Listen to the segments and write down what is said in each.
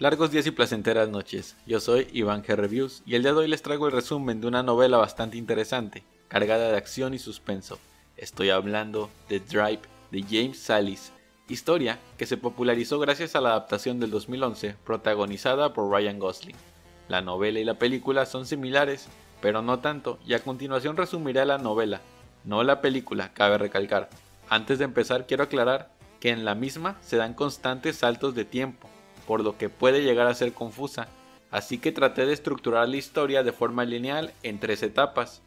Largos días y placenteras noches, yo soy Iván G. Reviews y el día de hoy les traigo el resumen de una novela bastante interesante, cargada de acción y suspenso. Estoy hablando de The Drive de James Sallis, historia que se popularizó gracias a la adaptación del 2011 protagonizada por Ryan Gosling. La novela y la película son similares, pero no tanto, y a continuación resumiré la novela, no la película, cabe recalcar. Antes de empezar quiero aclarar que en la misma se dan constantes saltos de tiempo, por lo que puede llegar a ser confusa, así que traté de estructurar la historia de forma lineal en tres etapas: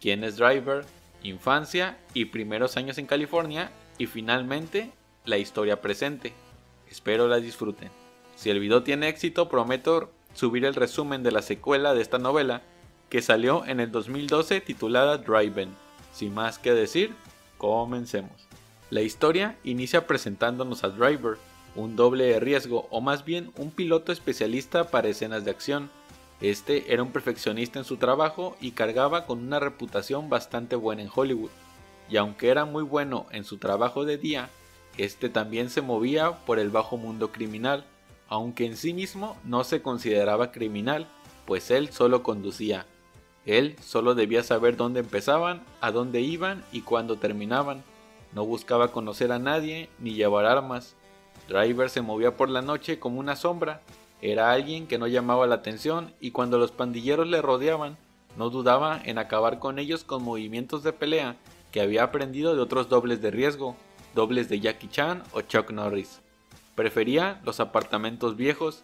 ¿quién es Driver?, infancia y primeros años en California, y finalmente la historia presente. Espero las disfruten. Si el video tiene éxito, prometo subir el resumen de la secuela de esta novela que salió en el 2012 titulada Driven. Sin más que decir, comencemos. La historia inicia presentándonos a Driver, un doble de riesgo o más bien un piloto especialista para escenas de acción. Este era un perfeccionista en su trabajo y cargaba con una reputación bastante buena en Hollywood, y aunque era muy bueno en su trabajo de día, este también se movía por el bajo mundo criminal, aunque en sí mismo no se consideraba criminal, pues él solo conducía. Él solo debía saber dónde empezaban, a dónde iban y cuándo terminaban. No buscaba conocer a nadie ni llevar armas. Driver se movía por la noche como una sombra. Era alguien que no llamaba la atención y cuando los pandilleros le rodeaban, no dudaba en acabar con ellos con movimientos de pelea que había aprendido de otros dobles de riesgo, dobles de Jackie Chan o Chuck Norris. Prefería los apartamentos viejos,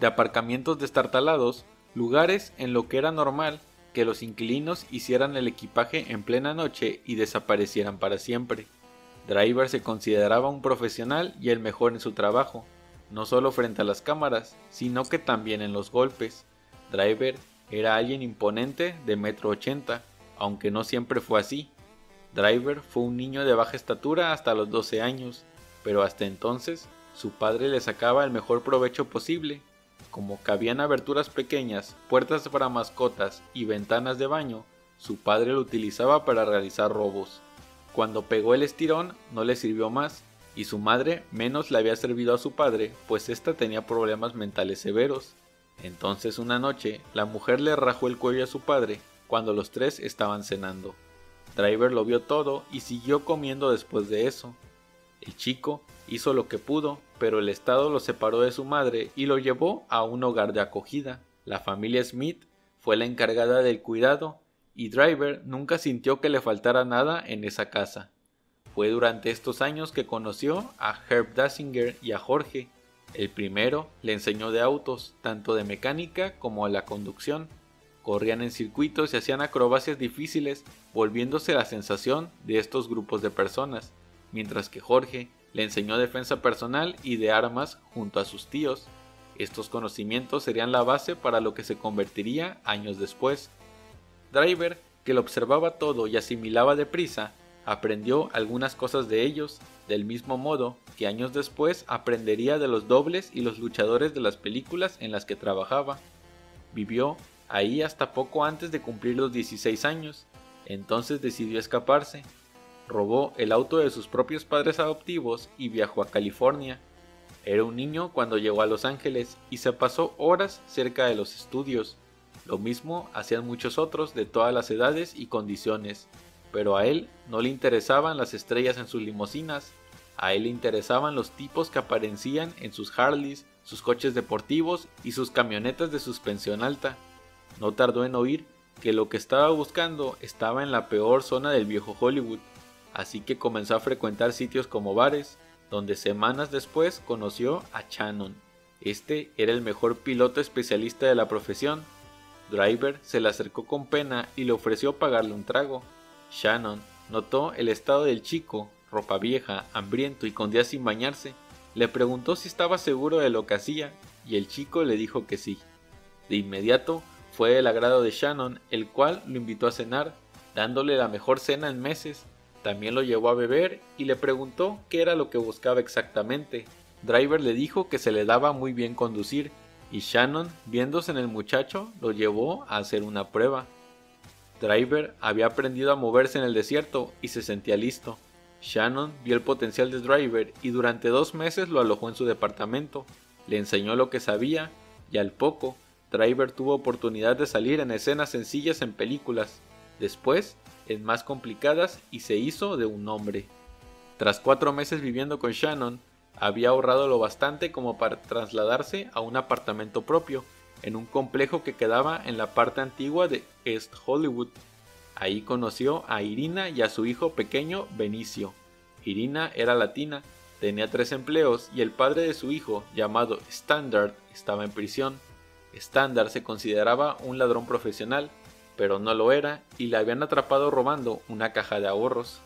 de aparcamientos destartalados, lugares en lo que era normal que los inquilinos hicieran el equipaje en plena noche y desaparecieran para siempre. Driver se consideraba un profesional y el mejor en su trabajo, no solo frente a las cámaras, sino que también en los golpes. Driver era alguien imponente de 1,80 m, aunque no siempre fue así. Driver fue un niño de baja estatura hasta los 12 años, pero hasta entonces su padre le sacaba el mejor provecho posible. Como cabían aberturas pequeñas, puertas para mascotas y ventanas de baño, su padre lo utilizaba para realizar robos. Cuando pegó el estirón no le sirvió más, y su madre menos le había servido a su padre, pues ésta tenía problemas mentales severos. Entonces una noche, la mujer le rajó el cuello a su padre cuando los tres estaban cenando. Driver lo vio todo y siguió comiendo después de eso. El chico hizo lo que pudo, pero el estado lo separó de su madre y lo llevó a un hogar de acogida. La familia Smith fue la encargada del cuidado y Driver nunca sintió que le faltara nada en esa casa. Fue durante estos años que conoció a Herb Dasinger y a Jorge. El primero le enseñó de autos, tanto de mecánica como de la conducción. Corrían en circuitos y hacían acrobacias difíciles, volviéndose la sensación de estos grupos de personas, mientras que Jorge le enseñó defensa personal y de armas junto a sus tíos. Estos conocimientos serían la base para lo que se convertiría años después. Driver, que lo observaba todo y asimilaba deprisa, aprendió algunas cosas de ellos, del mismo modo que años después aprendería de los dobles y los luchadores de las películas en las que trabajaba. Vivió ahí hasta poco antes de cumplir los 16 años, entonces decidió escaparse. Robó el auto de sus propios padres adoptivos y viajó a California. Era un niño cuando llegó a Los Ángeles y se pasó horas cerca de los estudios. Lo mismo hacían muchos otros de todas las edades y condiciones, pero a él no le interesaban las estrellas en sus limusinas, a él le interesaban los tipos que aparecían en sus Harleys, sus coches deportivos y sus camionetas de suspensión alta. No tardó en oír que lo que estaba buscando estaba en la peor zona del viejo Hollywood, así que comenzó a frecuentar sitios como bares, donde semanas después conoció a Shannon. Este era el mejor piloto especialista de la profesión. Driver se le acercó con pena y le ofreció pagarle un trago. Shannon notó el estado del chico, ropa vieja, hambriento y con días sin bañarse. Le preguntó si estaba seguro de lo que hacía y el chico le dijo que sí. De inmediato fue del agrado de Shannon, el cual lo invitó a cenar, dándole la mejor cena en meses. También lo llevó a beber y le preguntó qué era lo que buscaba exactamente. Driver le dijo que se le daba muy bien conducir y Shannon, viéndose en el muchacho, lo llevó a hacer una prueba. Driver había aprendido a moverse en el desierto y se sentía listo. Shannon vio el potencial de Driver y durante 2 meses lo alojó en su departamento. le enseñó lo que sabía y al poco, Driver tuvo oportunidad de salir en escenas sencillas en películas, después en más complicadas y se hizo de un nombre. Tras 4 meses viviendo con Shannon, había ahorrado lo bastante como para trasladarse a un apartamento propio, en un complejo que quedaba en la parte antigua de East Hollywood. Ahí conoció a Irina y a su hijo pequeño Benicio. Irina era latina, tenía 3 empleos y el padre de su hijo, llamado Standard, estaba en prisión. Standard se consideraba un ladrón profesional, pero no lo era y le habían atrapado robando una caja de ahorros.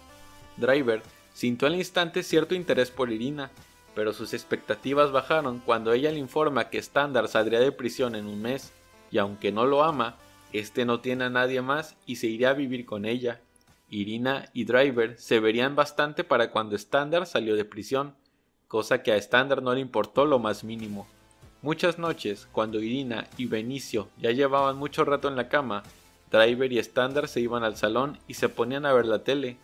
Driver sintió al instante cierto interés por Irina, pero sus expectativas bajaron cuando ella le informa que Standard saldría de prisión en un mes, y aunque no lo ama, este no tiene a nadie más y se iría a vivir con ella. Irina y Driver se verían bastante para cuando Standard salió de prisión, cosa que a Standard no le importó lo más mínimo. Muchas noches, cuando Irina y Benicio ya llevaban mucho rato en la cama, Driver y Standard se iban al salón y se ponían a ver la tele.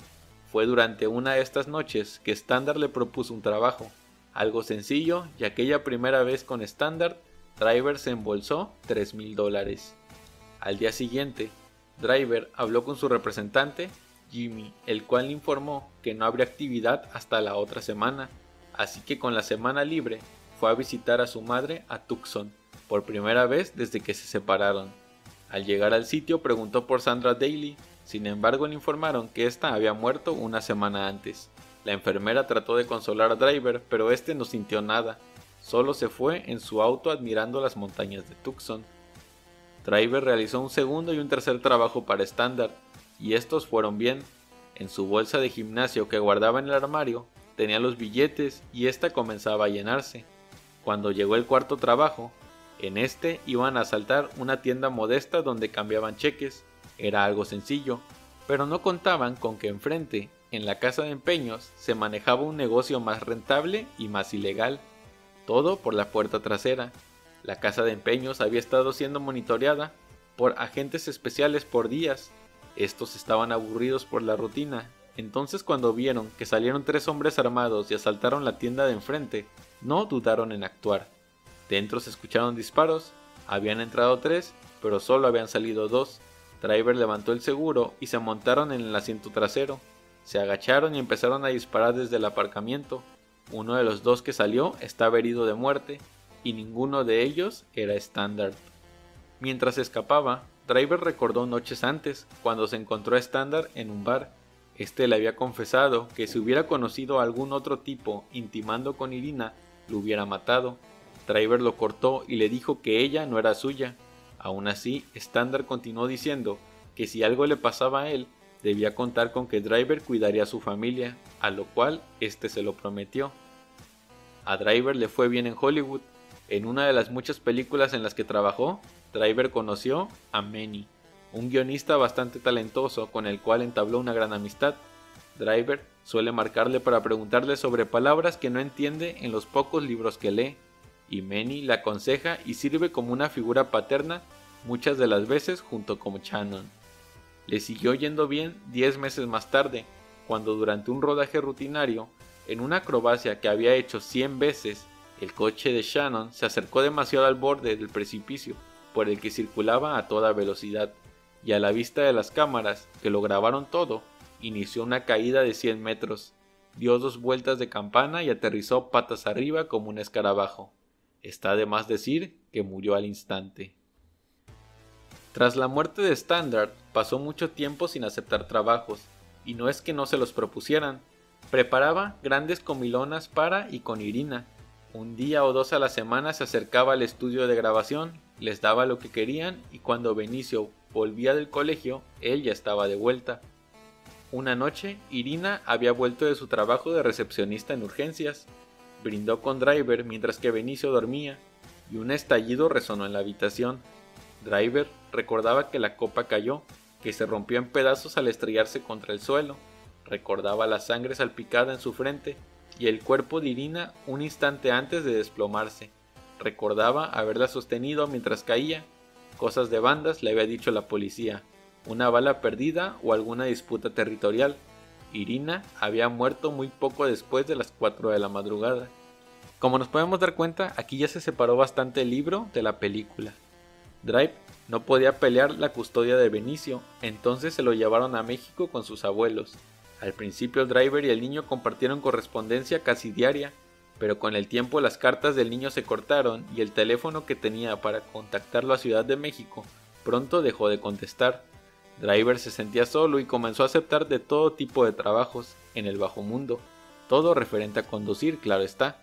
Fue durante una de estas noches que Standard le propuso un trabajo. Algo sencillo, y aquella primera vez con Standard, Driver se embolsó $3,000. Al día siguiente, Driver habló con su representante, Jimmy, el cual le informó que no habría actividad hasta la otra semana, así que con la semana libre fue a visitar a su madre a Tucson, por primera vez desde que se separaron. Al llegar al sitio preguntó por Sandra Daly, sin embargo le informaron que ésta había muerto una semana antes. La enfermera trató de consolar a Driver, pero este no sintió nada, solo se fue en su auto admirando las montañas de Tucson. Driver realizó un segundo y un tercer trabajo para Standard, y estos fueron bien. En su bolsa de gimnasio que guardaba en el armario, tenía los billetes y esta comenzaba a llenarse. Cuando llegó el cuarto trabajo, en este iban a asaltar una tienda modesta donde cambiaban cheques. Era algo sencillo, pero no contaban con que enfrente, en la casa de empeños, se manejaba un negocio más rentable y más ilegal, todo por la puerta trasera. La casa de empeños había estado siendo monitoreada por agentes especiales por días. Estos estaban aburridos por la rutina, entonces cuando vieron que salieron 3 hombres armados y asaltaron la tienda de enfrente, no dudaron en actuar. Dentro se escucharon disparos, habían entrado 3, pero solo habían salido 2. Driver levantó el seguro y se montaron en el asiento trasero. Se agacharon y empezaron a disparar desde el aparcamiento. Uno de los 2 que salió estaba herido de muerte, y ninguno de ellos era Standard. Mientras escapaba, Driver recordó noches antes, cuando se encontró a Standard en un bar. Este le había confesado que si hubiera conocido a algún otro tipo intimando con Irina, lo hubiera matado. Driver lo cortó y le dijo que ella no era suya. Aún así, Standard continuó diciendo que si algo le pasaba a él, debía contar con que Driver cuidaría a su familia, a lo cual este se lo prometió. A Driver le fue bien en Hollywood. En una de las muchas películas en las que trabajó, Driver conoció a Manny, un guionista bastante talentoso con el cual entabló una gran amistad. Driver suele marcarle para preguntarle sobre palabras que no entiende en los pocos libros que lee, y Manny le aconseja y sirve como una figura paterna muchas de las veces junto con Shannon. Le siguió yendo bien 10 meses más tarde, cuando durante un rodaje rutinario, en una acrobacia que había hecho 100 veces, el coche de Shannon se acercó demasiado al borde del precipicio, por el que circulaba a toda velocidad, y a la vista de las cámaras, que lo grabaron todo, inició una caída de 100 metros, dio 2 vueltas de campana y aterrizó patas arriba como un escarabajo. Está de más decir que murió al instante. Tras la muerte de Standard, pasó mucho tiempo sin aceptar trabajos, y no es que no se los propusieran. Preparaba grandes comilonas para y con Irina. Un día o 2 a la semana se acercaba al estudio de grabación, les daba lo que querían y cuando Benicio volvía del colegio, él ya estaba de vuelta. Una noche, Irina había vuelto de su trabajo de recepcionista en urgencias. Brindó con Driver mientras que Benicio dormía, y un estallido resonó en la habitación. Driver recordaba que la copa cayó, que se rompió en pedazos al estrellarse contra el suelo, recordaba la sangre salpicada en su frente y el cuerpo de Irina un instante antes de desplomarse, recordaba haberla sostenido mientras caía, cosas de bandas le había dicho la policía, una bala perdida o alguna disputa territorial. Irina había muerto muy poco después de las 4 de la madrugada. Como nos podemos dar cuenta, aquí ya se separó bastante el libro de la película. Drive no podía pelear la custodia de Benicio, entonces se lo llevaron a México con sus abuelos. Al principio el Driver y el niño compartieron correspondencia casi diaria, pero con el tiempo las cartas del niño se cortaron y el teléfono que tenía para contactarlo a Ciudad de México pronto dejó de contestar. Driver se sentía solo y comenzó a aceptar de todo tipo de trabajos en el bajo mundo, todo referente a conducir, claro está.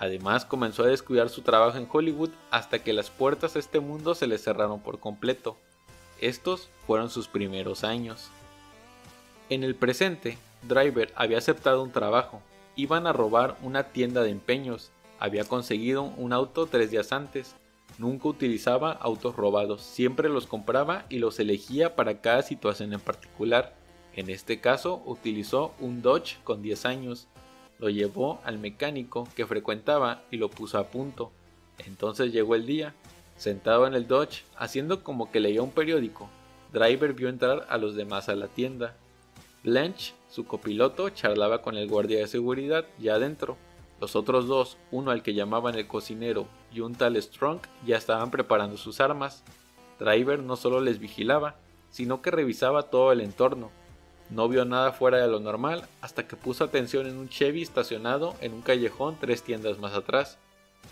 Además comenzó a descuidar su trabajo en Hollywood hasta que las puertas a este mundo se le cerraron por completo. Estos fueron sus primeros años. En el presente, Driver había aceptado un trabajo, iban a robar una tienda de empeños, había conseguido un auto 3 días antes, nunca utilizaba autos robados, siempre los compraba y los elegía para cada situación en particular. En este caso utilizó un Dodge con 10 años, lo llevó al mecánico que frecuentaba y lo puso a punto. Entonces llegó el día, sentado en el Dodge, haciendo como que leía un periódico, Driver vio entrar a los demás a la tienda. Blanche, su copiloto, charlaba con el guardia de seguridad ya adentro. Los otros dos, uno al que llamaban el cocinero y un tal Strunk, ya estaban preparando sus armas. Driver no solo les vigilaba, sino que revisaba todo el entorno. No vio nada fuera de lo normal hasta que puso atención en un Chevy estacionado en un callejón 3 tiendas más atrás.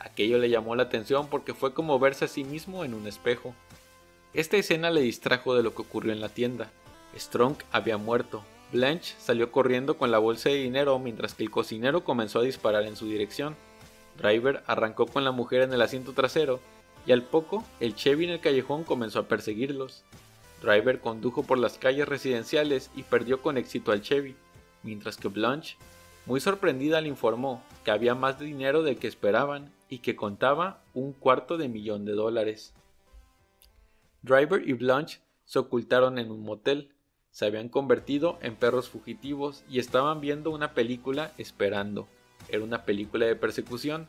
Aquello le llamó la atención porque fue como verse a sí mismo en un espejo. Esta escena le distrajo de lo que ocurrió en la tienda. Strunk había muerto. Blanche salió corriendo con la bolsa de dinero mientras que el cocinero comenzó a disparar en su dirección. Driver arrancó con la mujer en el asiento trasero y al poco el Chevy en el callejón comenzó a perseguirlos. Driver condujo por las calles residenciales y perdió con éxito al Chevy, mientras que Blanche, muy sorprendida, le informó que había más dinero del que esperaban y que contaba $250,000. Driver y Blanche se ocultaron en un motel. Se habían convertido en perros fugitivos y estaban viendo una película esperando. Era una película de persecución,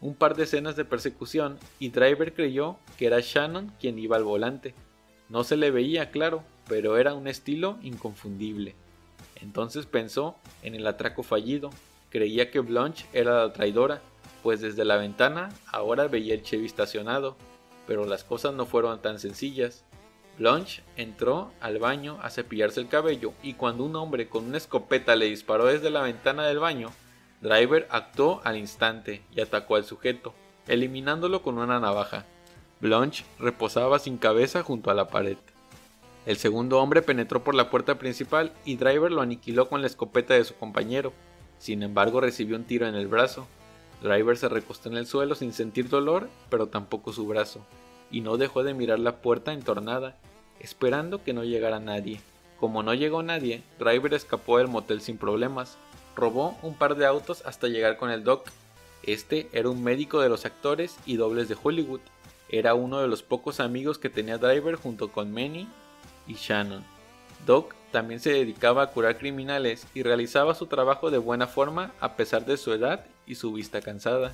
un par de escenas de persecución, y Driver creyó que era Shannon quien iba al volante. No se le veía claro, pero era un estilo inconfundible. Entonces pensó en el atraco fallido, creía que Blanche era la traidora, pues desde la ventana ahora veía el Chevy estacionado, pero las cosas no fueron tan sencillas. Blanche entró al baño a cepillarse el cabello y cuando un hombre con una escopeta le disparó desde la ventana del baño, Driver actuó al instante y atacó al sujeto, eliminándolo con una navaja. Blanche reposaba sin cabeza junto a la pared. El segundo hombre penetró por la puerta principal y Driver lo aniquiló con la escopeta de su compañero. Sin embargo, recibió un tiro en el brazo. Driver se recostó en el suelo sin sentir dolor, pero tampoco su brazo, y no dejó de mirar la puerta entornada, esperando que no llegara nadie. Como no llegó nadie, Driver escapó del motel sin problemas, robó un par de autos hasta llegar con el Doc. Este era un médico de los actores y dobles de Hollywood, era uno de los pocos amigos que tenía Driver junto con Manny y Shannon. Doc también se dedicaba a curar criminales y realizaba su trabajo de buena forma a pesar de su edad y su vista cansada.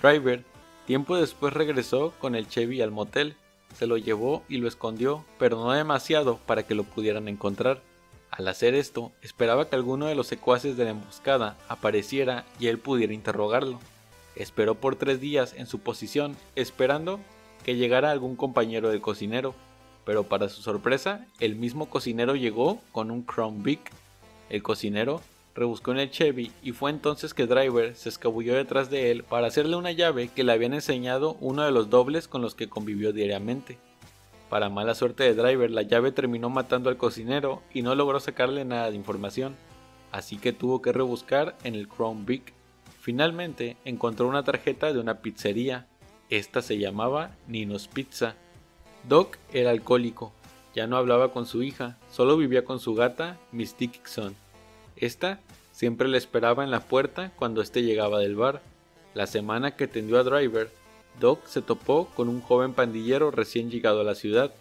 Driver tiempo después regresó con el Chevy al motel, se lo llevó y lo escondió, pero no demasiado para que lo pudieran encontrar. Al hacer esto, esperaba que alguno de los secuaces de la emboscada apareciera y él pudiera interrogarlo. Esperó por 3 días en su posición, esperando que llegara algún compañero del cocinero, pero para su sorpresa, el mismo cocinero llegó con un Crown Vic. El cocinero rebuscó en el Chevy y fue entonces que Driver se escabulló detrás de él para hacerle una llave que le habían enseñado uno de los dobles con los que convivió diariamente. Para mala suerte de Driver, la llave terminó matando al cocinero y no logró sacarle nada de información, así que tuvo que rebuscar en el Crown Vic. Finalmente encontró una tarjeta de una pizzería, esta se llamaba Nino's Pizza. Doc era alcohólico, ya no hablaba con su hija, solo vivía con su gata Miss Dickson. Esta siempre le esperaba en la puerta cuando éste llegaba del bar. La semana que atendió a Driver, Doc se topó con un joven pandillero recién llegado a la ciudad.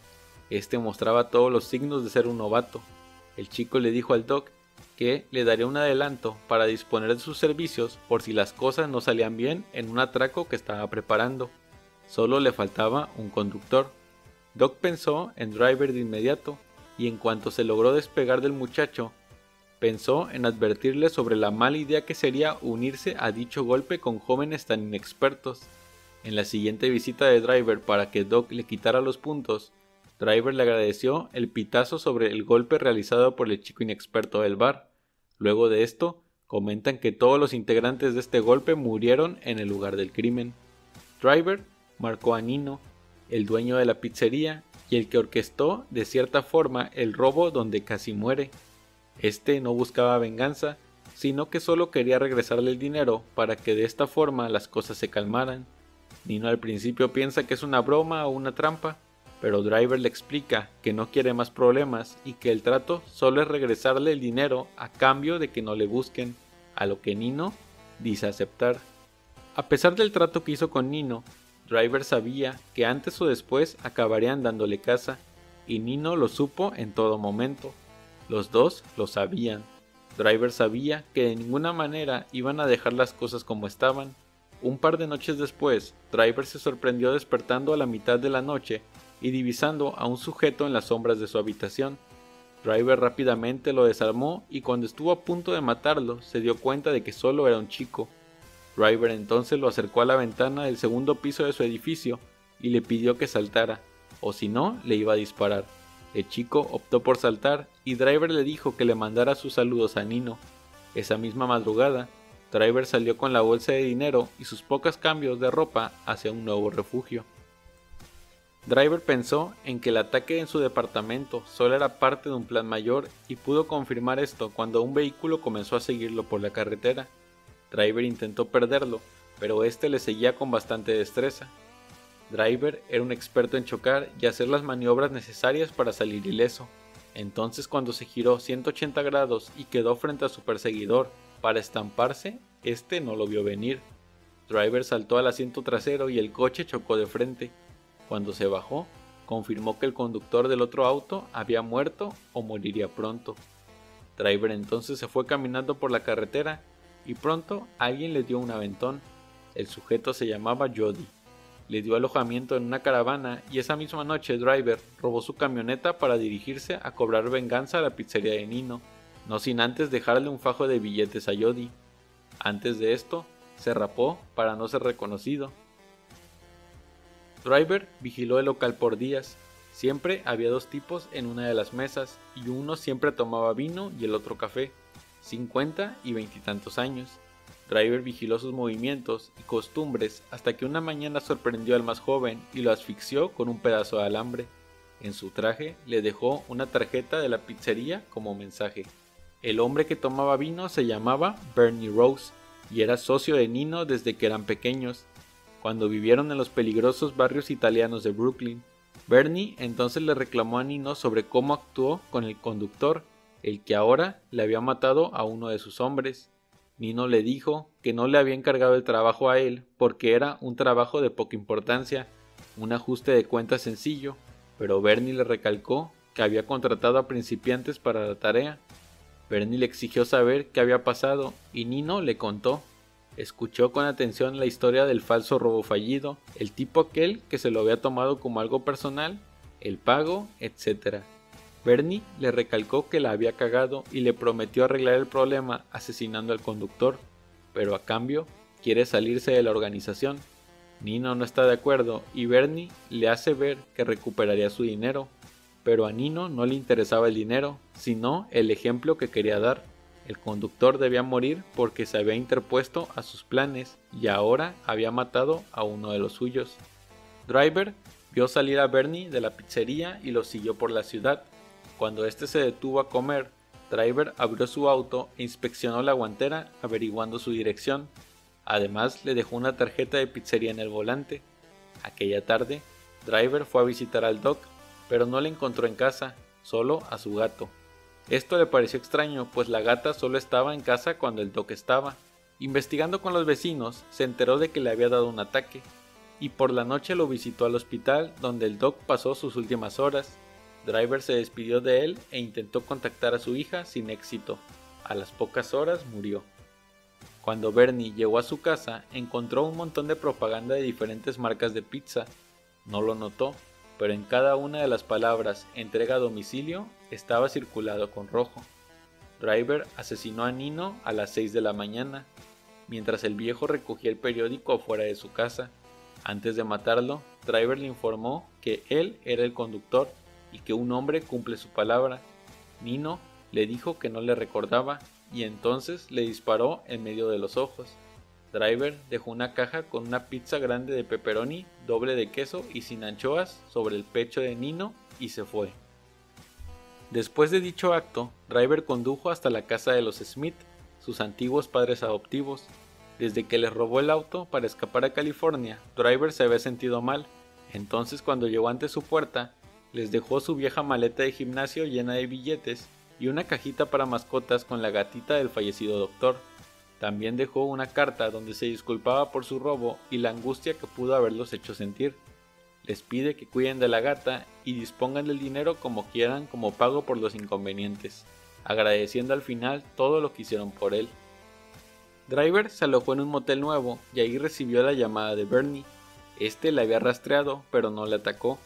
Este mostraba todos los signos de ser un novato. El chico le dijo al Doc que le daría un adelanto para disponer de sus servicios por si las cosas no salían bien en un atraco que estaba preparando. Solo le faltaba un conductor. Doc pensó en Driver de inmediato y en cuanto se logró despegar del muchacho, pensó en advertirle sobre la mala idea que sería unirse a dicho golpe con jóvenes tan inexpertos. En la siguiente visita de Driver para que Doc le quitara los puntos, Driver le agradeció el pitazo sobre el golpe realizado por el chico inexperto del bar. Luego de esto, comentan que todos los integrantes de este golpe murieron en el lugar del crimen. Driver marcó a Nino, el dueño de la pizzería y el que orquestó de cierta forma el robo donde casi muere. Este no buscaba venganza, sino que solo quería regresarle el dinero para que de esta forma las cosas se calmaran. Nino al principio piensa que es una broma o una trampa, pero Driver le explica que no quiere más problemas y que el trato solo es regresarle el dinero a cambio de que no le busquen, a lo que Nino dice aceptar. A pesar del trato que hizo con Nino, Driver sabía que antes o después acabarían dándole caza, y Nino lo supo en todo momento. Los dos lo sabían. Driver sabía que de ninguna manera iban a dejar las cosas como estaban. Un par de noches después, Driver se sorprendió despertando a la mitad de la noche y divisando a un sujeto en las sombras de su habitación. Driver rápidamente lo desarmó y cuando estuvo a punto de matarlo, se dio cuenta de que solo era un chico. Driver entonces lo acercó a la ventana del segundo piso de su edificio y le pidió que saltara, o si no, le iba a disparar. El chico optó por saltar y Driver le dijo que le mandara sus saludos a Nino. Esa misma madrugada, Driver salió con la bolsa de dinero y sus pocos cambios de ropa hacia un nuevo refugio. Driver pensó en que el ataque en su departamento solo era parte de un plan mayor y pudo confirmar esto cuando un vehículo comenzó a seguirlo por la carretera. Driver intentó perderlo, pero este le seguía con bastante destreza. Driver era un experto en chocar y hacer las maniobras necesarias para salir ileso. Entonces cuando se giró 180 grados y quedó frente a su perseguidor para estamparse, este no lo vio venir. Driver saltó al asiento trasero y el coche chocó de frente. Cuando se bajó, confirmó que el conductor del otro auto había muerto o moriría pronto. Driver entonces se fue caminando por la carretera y pronto alguien le dio un aventón. El sujeto se llamaba Jody. Le dio alojamiento en una caravana y esa misma noche Driver robó su camioneta para dirigirse a cobrar venganza a la pizzería de Nino, no sin antes dejarle un fajo de billetes a Jody. Antes de esto, se rapó para no ser reconocido. Driver vigiló el local por días. Siempre había dos tipos en una de las mesas y uno siempre tomaba vino y el otro café. 50 y veintitantos años. Driver vigiló sus movimientos y costumbres hasta que una mañana sorprendió al más joven y lo asfixió con un pedazo de alambre. En su traje le dejó una tarjeta de la pizzería como mensaje. El hombre que tomaba vino se llamaba Bernie Rose y era socio de Nino desde que eran pequeños, cuando vivieron en los peligrosos barrios italianos de Brooklyn. Bernie entonces le reclamó a Nino sobre cómo actuó con el conductor, el que ahora le había matado a uno de sus hombres. Nino le dijo que no le había encargado el trabajo a él porque era un trabajo de poca importancia, un ajuste de cuentas sencillo, pero Bernie le recalcó que había contratado a principiantes para la tarea. Bernie le exigió saber qué había pasado y Nino le contó. Escuchó con atención la historia del falso robo fallido, el tipo aquel que se lo había tomado como algo personal, el pago, etc. Bernie le recalcó que la había cagado y le prometió arreglar el problema asesinando al conductor, pero a cambio quiere salirse de la organización. Nino no está de acuerdo y Bernie le hace ver que recuperaría su dinero, pero a Nino no le interesaba el dinero, sino el ejemplo que quería dar. El conductor debía morir porque se había interpuesto a sus planes y ahora había matado a uno de los suyos. Driver vio salir a Bernie de la pizzería y lo siguió por la ciudad. Cuando este se detuvo a comer, Driver abrió su auto e inspeccionó la guantera averiguando su dirección. Además le dejó una tarjeta de pizzería en el volante. Aquella tarde, Driver fue a visitar al Doc, pero no le encontró en casa, solo a su gato. Esto le pareció extraño, pues la gata solo estaba en casa cuando el Doc estaba. Investigando con los vecinos, se enteró de que le había dado un ataque, y por la noche lo visitó al hospital donde el Doc pasó sus últimas horas. Driver se despidió de él e intentó contactar a su hija sin éxito. A las pocas horas murió. Cuando Bernie llegó a su casa, encontró un montón de propaganda de diferentes marcas de pizza. No lo notó, pero en cada una de las palabras entrega a domicilio estaba circulado con rojo. Driver asesinó a Nino a las 6 de la mañana, mientras el viejo recogía el periódico afuera de su casa. Antes de matarlo, Driver le informó que él era el conductor y que un hombre cumple su palabra. Nino le dijo que no le recordaba y entonces le disparó en medio de los ojos. Driver dejó una caja con una pizza grande de pepperoni, doble de queso y sin anchoas sobre el pecho de Nino y se fue. Después de dicho acto, Driver condujo hasta la casa de los Smith, sus antiguos padres adoptivos. Desde que les robó el auto para escapar a California, Driver se había sentido mal. Entonces, cuando llegó ante su puerta, les dejó su vieja maleta de gimnasio llena de billetes y una cajita para mascotas con la gatita del fallecido doctor. También dejó una carta donde se disculpaba por su robo y la angustia que pudo haberlos hecho sentir. Les pide que cuiden de la gata y dispongan del dinero como quieran como pago por los inconvenientes, agradeciendo al final todo lo que hicieron por él. Driver se alojó en un motel nuevo y ahí recibió la llamada de Bernie. Este le había rastreado pero no le atacó.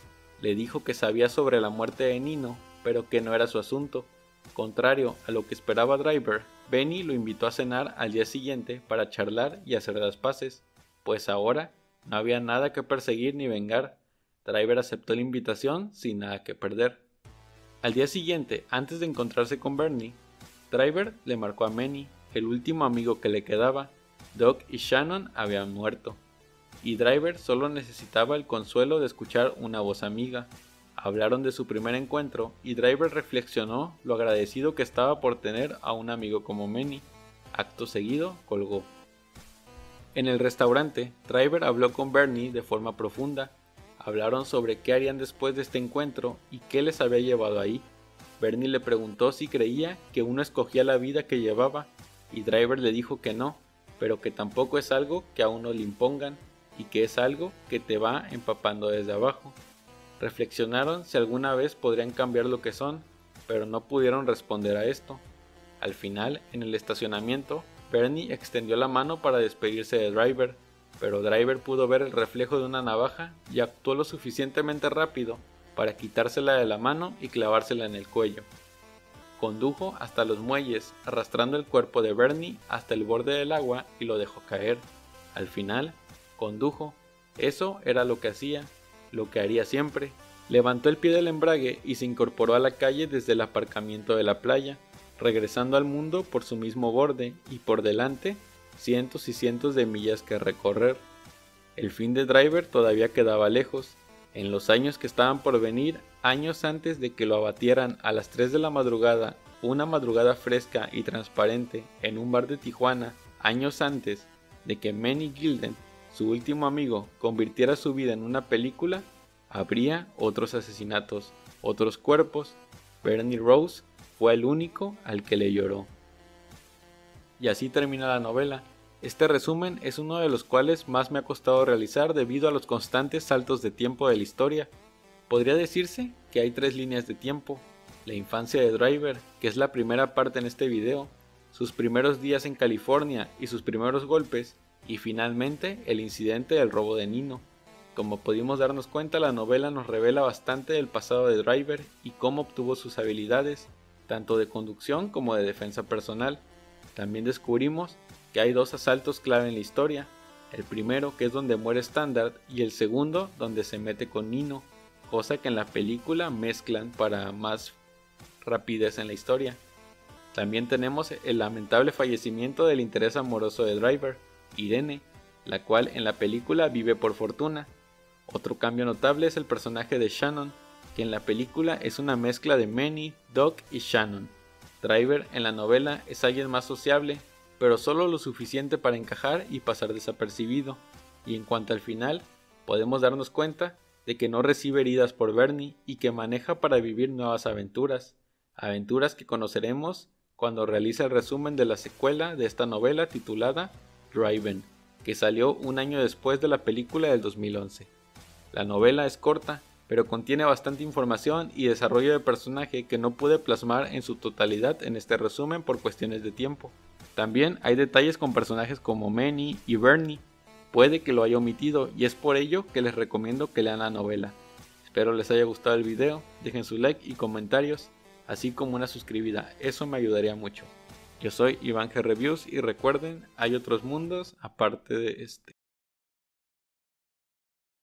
Le dijo que sabía sobre la muerte de Nino, pero que no era su asunto. Contrario a lo que esperaba Driver, Benny lo invitó a cenar al día siguiente para charlar y hacer las paces, pues ahora no había nada que perseguir ni vengar. Driver aceptó la invitación sin nada que perder. Al día siguiente, antes de encontrarse con Bernie, Driver le marcó a Manny, el último amigo que le quedaba. Doc y Shannon habían muerto, y Driver solo necesitaba el consuelo de escuchar una voz amiga. Hablaron de su primer encuentro y Driver reflexionó lo agradecido que estaba por tener a un amigo como Manny. Acto seguido, colgó. En el restaurante, Driver habló con Bernie de forma profunda. Hablaron sobre qué harían después de este encuentro y qué les había llevado ahí. Bernie le preguntó si creía que uno escogía la vida que llevaba y Driver le dijo que no, pero que tampoco es algo que a uno le impongan y que es algo que te va empapando desde abajo. Reflexionaron si alguna vez podrían cambiar lo que son, pero no pudieron responder a esto. Al final, en el estacionamiento, Bernie extendió la mano para despedirse de Driver, pero Driver pudo ver el reflejo de una navaja y actuó lo suficientemente rápido para quitársela de la mano y clavársela en el cuello. Condujo hasta los muelles, arrastrando el cuerpo de Bernie hasta el borde del agua y lo dejó caer. Al final, condujo. Eso era lo que hacía. Lo que haría siempre. Levantó el pie del embrague y se incorporó a la calle desde el aparcamiento de la playa, regresando al mundo por su mismo borde y por delante, cientos y cientos de millas que recorrer. El fin de Driver todavía quedaba lejos, en los años que estaban por venir, años antes de que lo abatieran a las 3 de la madrugada, una madrugada fresca y transparente en un bar de Tijuana, años antes de que Manny Gilden, su último amigo, convirtiera su vida en una película, habría otros asesinatos, otros cuerpos. Bernie Rose fue el único al que le lloró. Y así termina la novela. Este resumen es uno de los cuales más me ha costado realizar debido a los constantes saltos de tiempo de la historia. Podría decirse que hay 3 líneas de tiempo: la infancia de Driver, que es la primera parte en este video, sus primeros días en California y sus primeros golpes, y finalmente el incidente del robo de Nino. Como pudimos darnos cuenta, la novela nos revela bastante del pasado de Driver y cómo obtuvo sus habilidades, tanto de conducción como de defensa personal. También descubrimos que hay 2 asaltos clave en la historia, el primero que es donde muere Standard y el segundo donde se mete con Nino, cosa que en la película mezclan para más rapidez en la historia. También tenemos el lamentable fallecimiento del interés amoroso de Driver, Irene, la cual en la película vive por fortuna. Otro cambio notable es el personaje de Shannon, que en la película es una mezcla de Manny, Doc y Shannon. Driver en la novela es alguien más sociable, pero solo lo suficiente para encajar y pasar desapercibido. Y en cuanto al final, podemos darnos cuenta de que no recibe heridas por Bernie y que maneja para vivir nuevas aventuras. Aventuras que conoceremos cuando realiza el resumen de la secuela de esta novela titulada Driven, que salió un año después de la película del 2011. La novela es corta, pero contiene bastante información y desarrollo de personaje que no pude plasmar en su totalidad en este resumen por cuestiones de tiempo. También hay detalles con personajes como Manny y Bernie, puede que lo haya omitido y es por ello que les recomiendo que lean la novela. Espero les haya gustado el video, dejen su like y comentarios, así como una suscribida, eso me ayudaría mucho. Yo soy Iván G. Reviews y recuerden, hay otros mundos aparte de este.